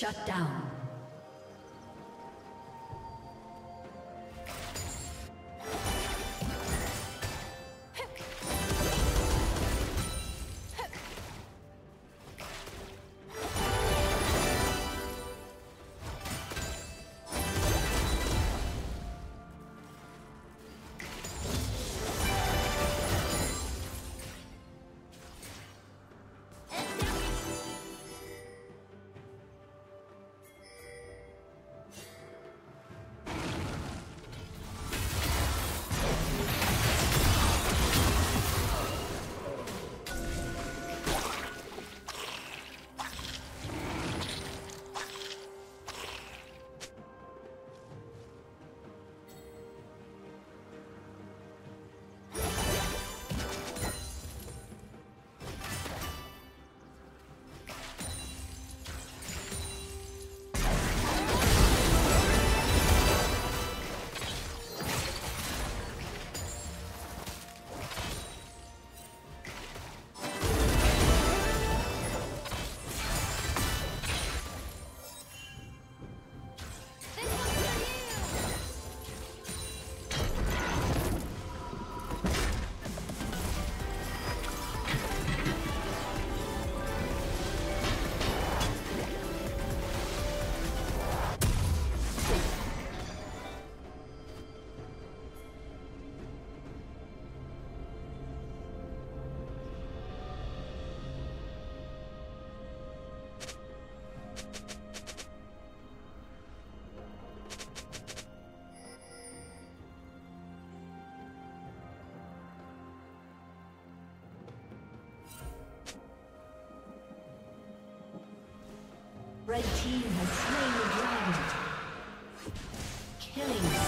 Shut down. Red team has slain the dragon. Killing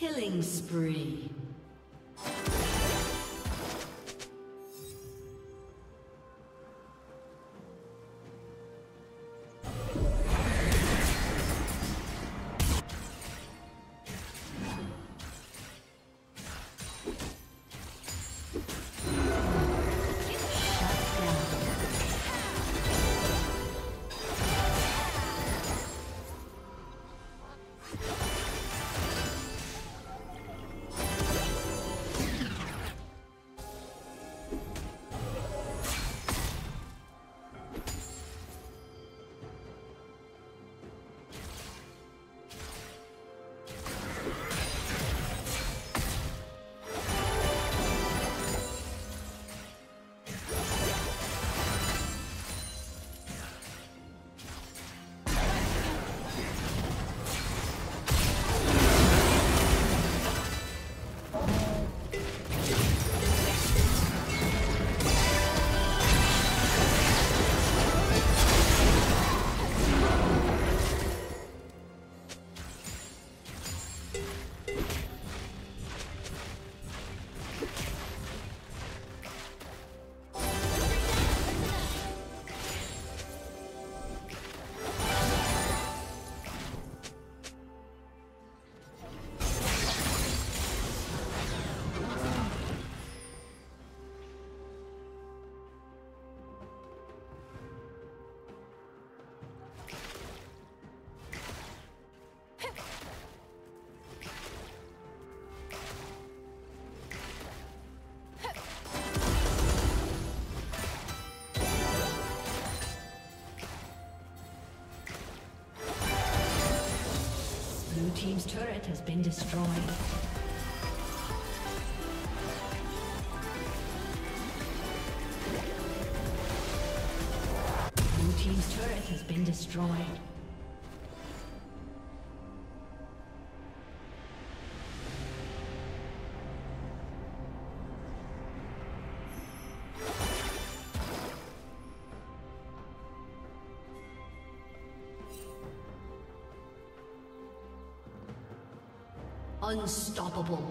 Killing spree. Team's turret has been destroyed. Blue team's turret has been destroyed. Unstoppable.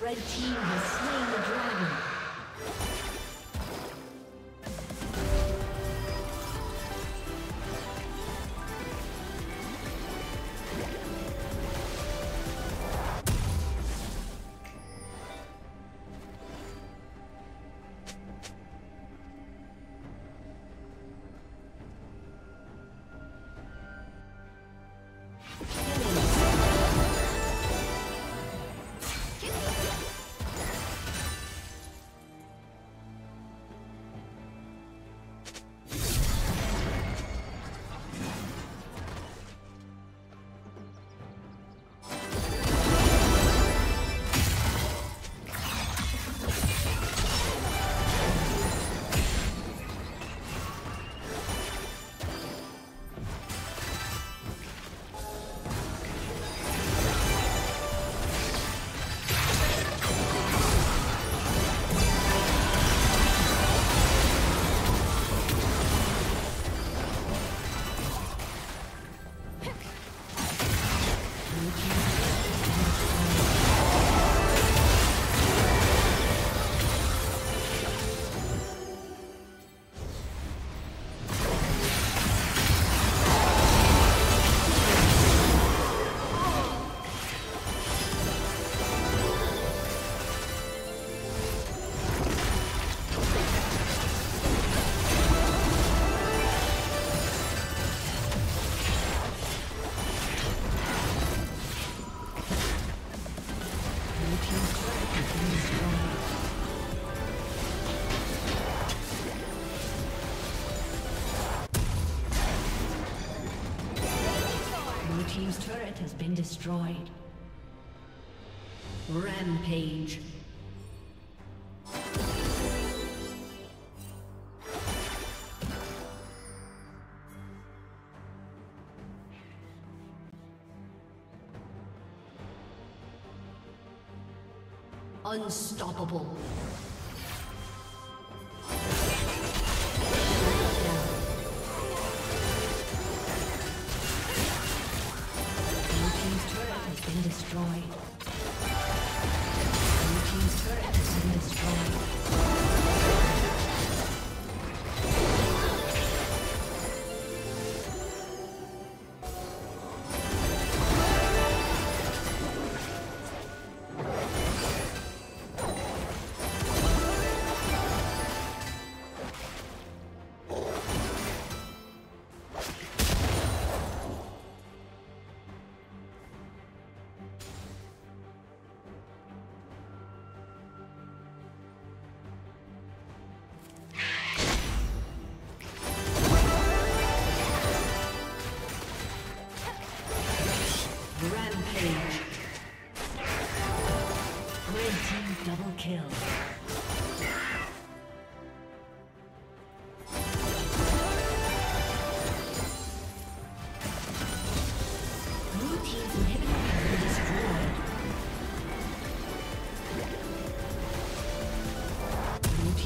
Red team has slain the dragon. team's turret has been destroyed. Rampage. Unstoppable.